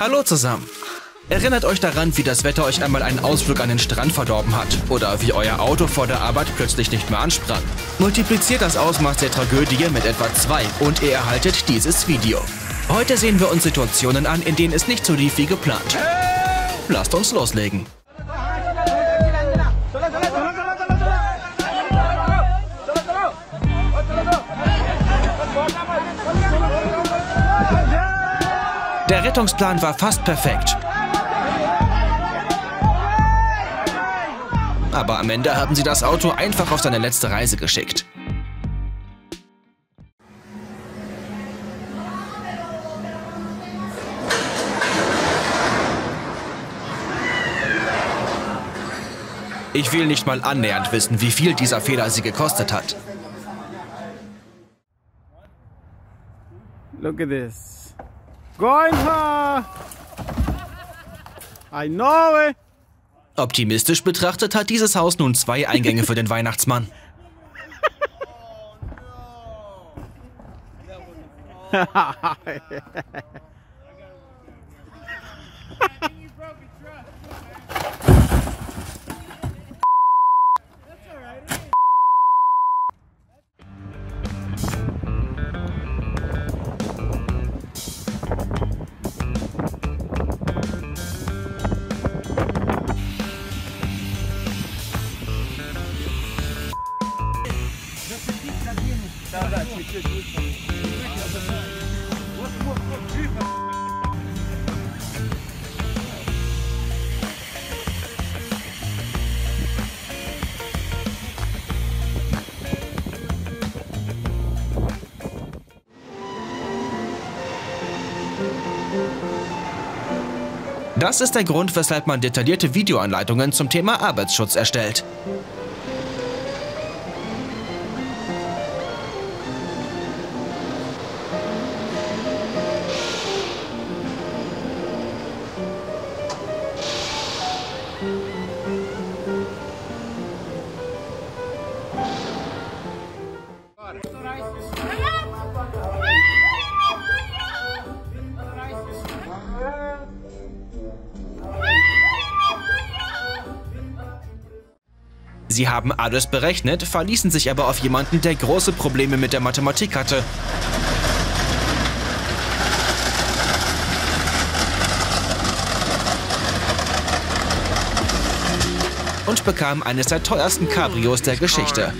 Hallo zusammen. Erinnert euch daran, wie das Wetter euch einmal einen Ausflug an den Strand verdorben hat oder wie euer Auto vor der Arbeit plötzlich nicht mehr ansprang. Multipliziert das Ausmaß der Tragödie mit etwa 2 und ihr erhaltet dieses Video. Heute sehen wir uns Situationen an, in denen es nicht so lief wie geplant. Lasst uns loslegen. Der Rettungsplan war fast perfekt. Aber am Ende haben sie das Auto einfach auf seine letzte Reise geschickt. Ich will nicht mal annähernd wissen, wie viel dieser Fehler sie gekostet hat. Look at this. Going hard. I know it. Optimistisch betrachtet hat dieses Haus nun 2 Eingänge für den Weihnachtsmann. Das ist der Grund, weshalb man detaillierte Videoanleitungen zum Thema Arbeitsschutz erstellt. Sie haben alles berechnet, verließen sich aber auf jemanden, der große Probleme mit der Mathematik hatte. Und bekamen eines der teuersten Cabrios der Geschichte.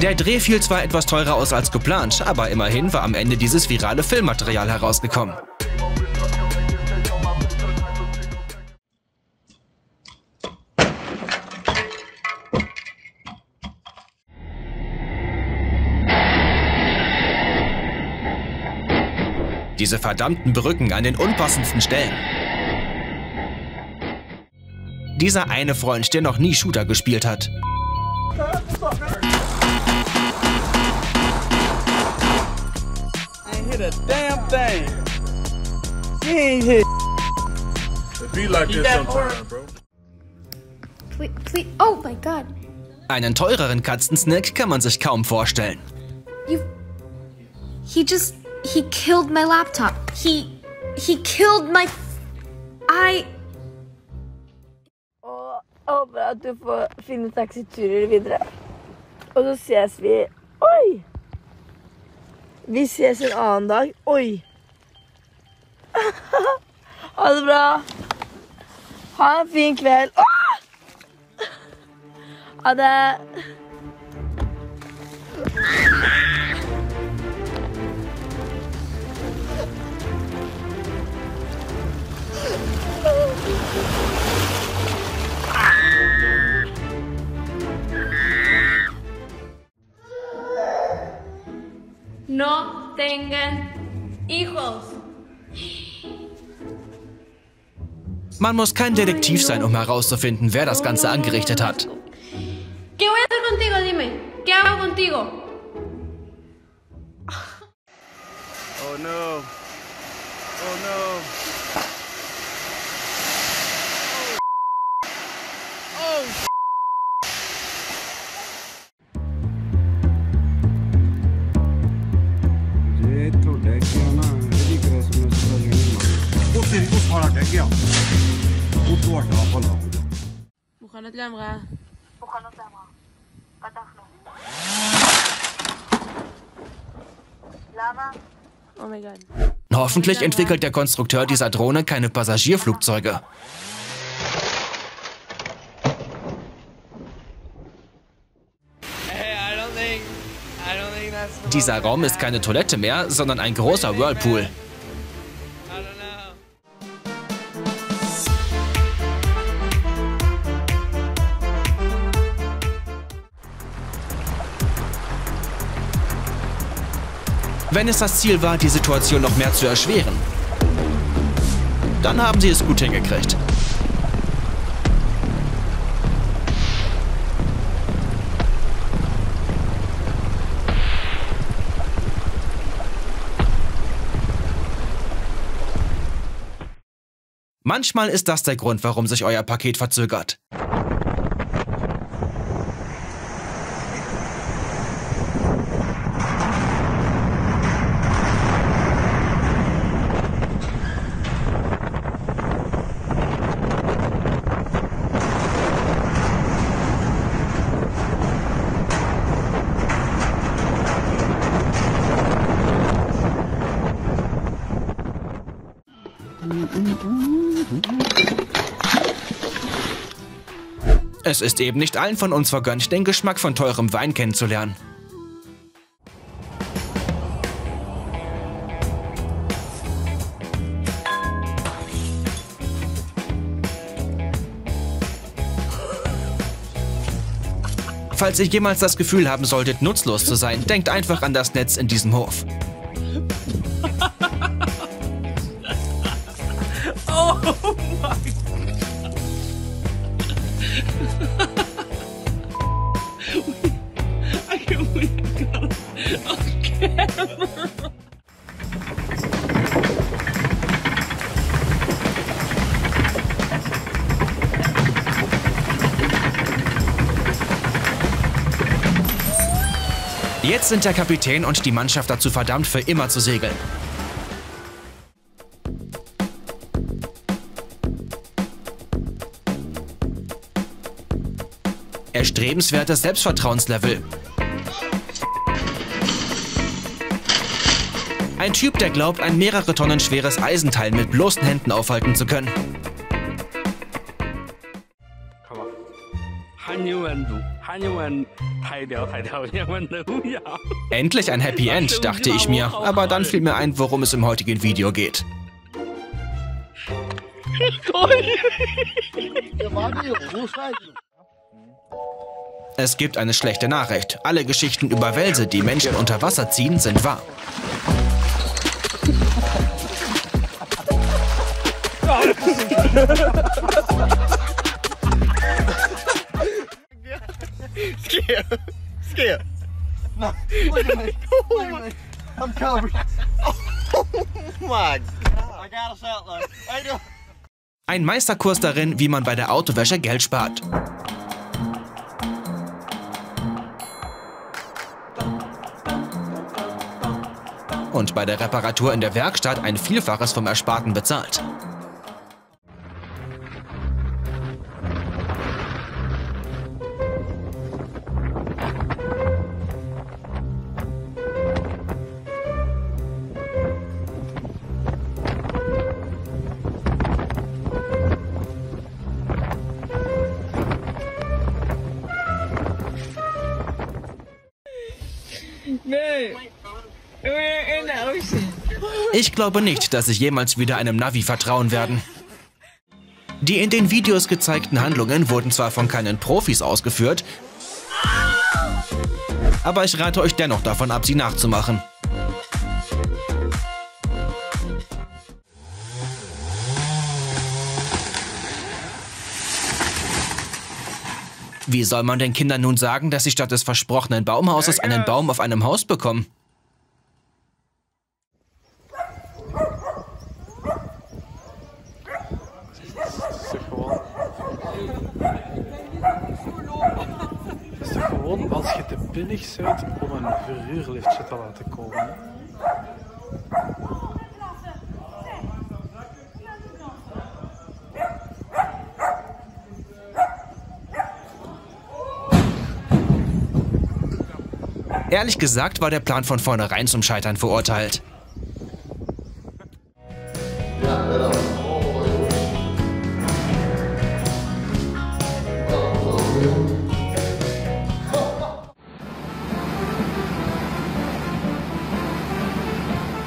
Der Dreh fiel zwar etwas teurer aus als geplant, aber immerhin war am Ende dieses virale Filmmaterial herausgekommen. Diese verdammten Brücken an den unpassendsten Stellen. Dieser eine Freund, der noch nie Shooter gespielt hat. Einen teureren Katzensnack kann man sich kaum vorstellen. He killed my laptop. He killed my Håper at du får finne taxiturer videre. Og så ses vi. Oi! Vi ses en annen dag. Oi! Ha det bra! Ha en fin kveld. Ha det! No tengan hijos. Man muss kein Detektiv sein, um herauszufinden, wer das Ganze angerichtet hat. ¿Qué voy a hacer contigo? Dime. ¿Qué hago contigo? Oh no. Oh no. راجع وطلع طلع مخانات الامراه مخانات الامراه فتحنا لما Oh my God. Hoffentlich entwickelt der Konstrukteur dieser Drohne keine Passagierflugzeuge. Dieser Raum ist keine Toilette mehr, sondern ein großer Whirlpool. Wenn es das Ziel war, die Situation noch mehr zu erschweren, dann haben sie es gut hingekriegt. Manchmal ist das der Grund, warum sich euer Paket verzögert. Es ist eben nicht allen von uns vergönnt, den Geschmack von teurem Wein kennenzulernen. Falls ihr jemals das Gefühl haben solltet, nutzlos zu sein, denkt einfach an das Netz in diesem Hof. Oh mein Gott. Okay. Jetzt sind der Kapitän und die Mannschaft dazu verdammt, für immer zu segeln. Erstrebenswertes Selbstvertrauenslevel. Ein Typ, der glaubt, ein mehrere Tonnen schweres Eisenteil mit bloßen Händen aufhalten zu können. Endlich ein Happy End, dachte ich mir, aber dann fiel mir ein, worum es im heutigen Video geht. Es gibt eine schlechte Nachricht. Alle Geschichten über Wälse, die Menschen unter Wasser ziehen, sind wahr. Ein Meisterkurs darin, wie man bei der Autowäsche Geld spart. Und bei der Reparatur in der Werkstatt ein Vielfaches vom Ersparten bezahlt. Nee. Ich glaube nicht, dass ich jemals wieder einem Navi vertrauen werde. Die in den Videos gezeigten Handlungen wurden zwar von keinen Profis ausgeführt, aber ich rate euch dennoch davon ab, sie nachzumachen. Wie soll man den Kindern nun sagen, dass sie statt des versprochenen Baumhauses einen Baum auf einem Haus bekommen? Als je te pinnig bent om een verhuurliftje te laten komen. Ehrlich gesagt war der Plan von vornherein zum Scheitern verurteilt.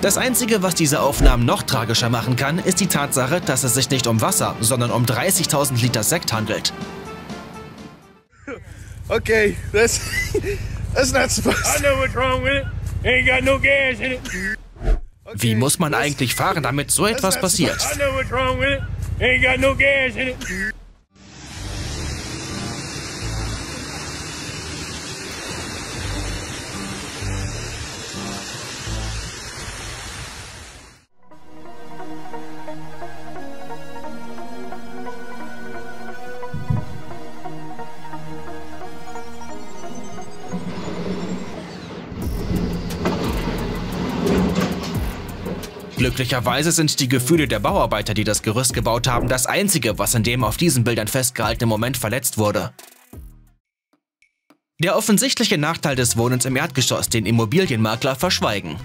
Das Einzige, was diese Aufnahmen noch tragischer machen kann, ist die Tatsache, dass es sich nicht um Wasser, sondern um 30.000 Liter Sekt handelt. Okay, that's not supposed to. I know what's wrong with it. Ain't got no gas in it. Okay, wie muss man eigentlich fahren, damit so etwas passiert? I know what's wrong with it. Ain't got no gas in it. Glücklicherweise sind die Gefühle der Bauarbeiter, die das Gerüst gebaut haben, das Einzige, was in dem auf diesen Bildern festgehaltenen Moment verletzt wurde. Der offensichtliche Nachteil des Wohnens im Erdgeschoss, den Immobilienmakler verschweigen.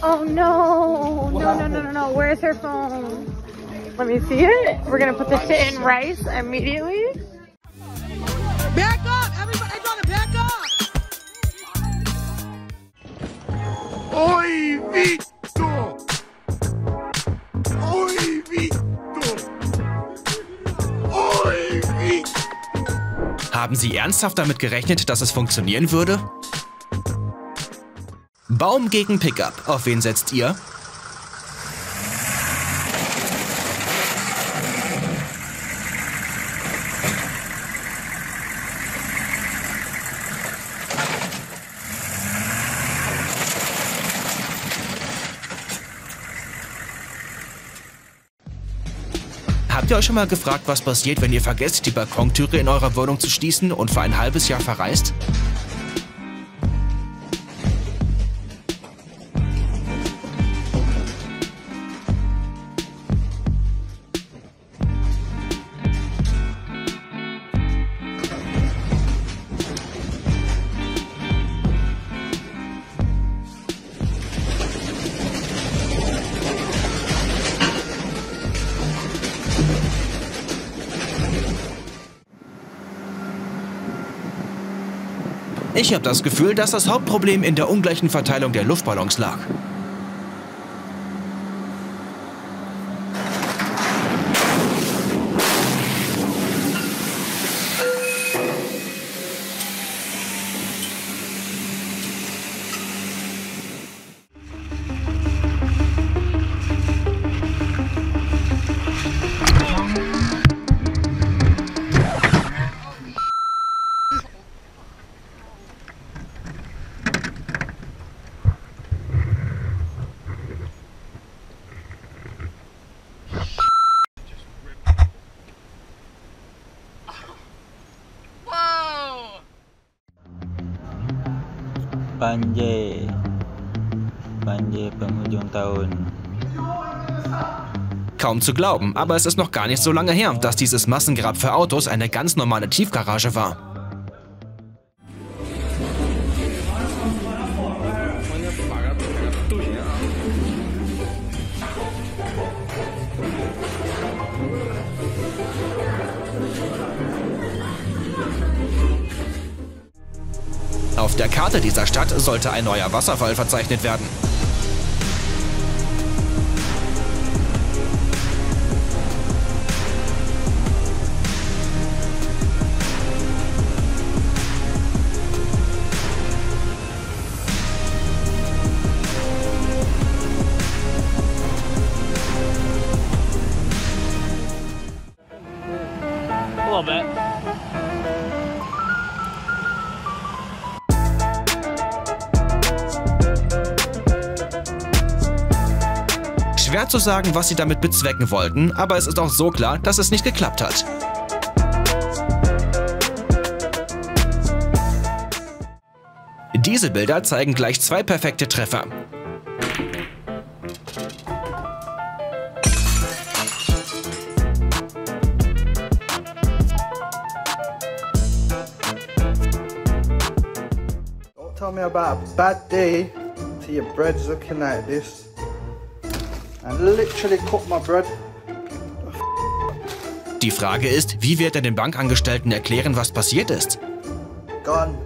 Oh no, no, where is her phone? Let me see it. We're gonna put this shit in rice immediately. Back up, everybody, I gotta back up! Oi, Victor! Oi, Victor! Oi, Victor! Haben Sie ernsthaft damit gerechnet, dass es funktionieren würde? Baum gegen Pickup. Auf wen setzt ihr? Habt ihr euch schon mal gefragt, was passiert, wenn ihr vergesst, die Balkontüre in eurer Wohnung zu schließen und für ein halbes Jahr verreist? Ich habe das Gefühl, dass das Hauptproblem in der ungleichen Verteilung der Luftballons lag. Panjai, Panjai penghujung tahun. Kaum zu glauben, aber es ist noch gar nicht so lange her, dass dieses Massengrab für Autos eine ganz normale Tiefgarage war. Auf der Karte dieser Stadt sollte ein neuer Wasserfall verzeichnet werden. Schwer zu sagen, was sie damit bezwecken wollten, aber es ist auch so klar, dass es nicht geklappt hat. Diese Bilder zeigen gleich zwei perfekte Treffer. Don't tell me about a bad day till your bread's looking like this. I literally cooked my bread. Die Frage ist, wie wird er den Bankangestellten erklären, was passiert ist? Gone.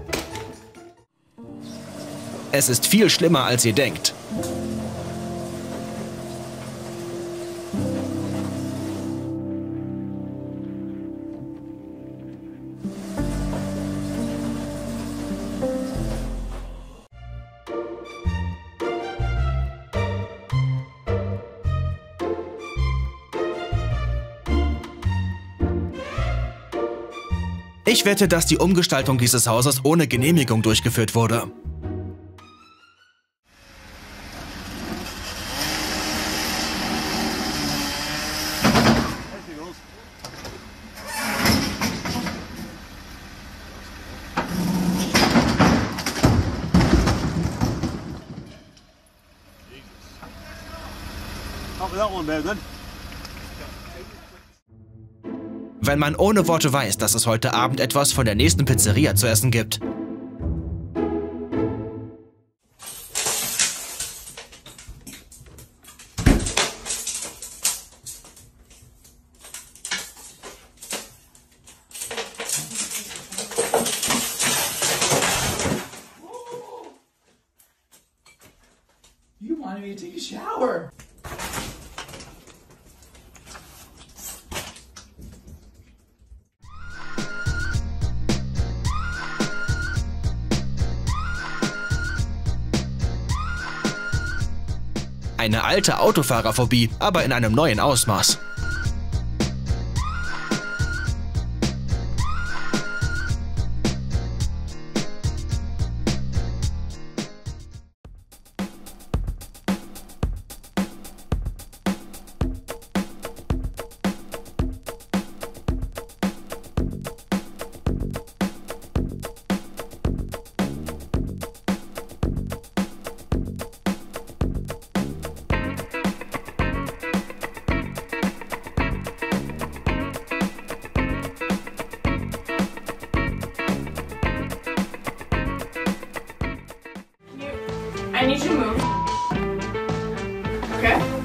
Es ist viel schlimmer, als ihr denkt. Ich wette, dass die Umgestaltung dieses Hauses ohne Genehmigung durchgeführt wurde. Wenn man ohne Worte weiß, dass es heute Abend etwas von der nächsten Pizzeria zu essen gibt. You want me to take a shower? Eine alte Autofahrerphobie, aber in einem neuen Ausmaß. I need you to move. Okay?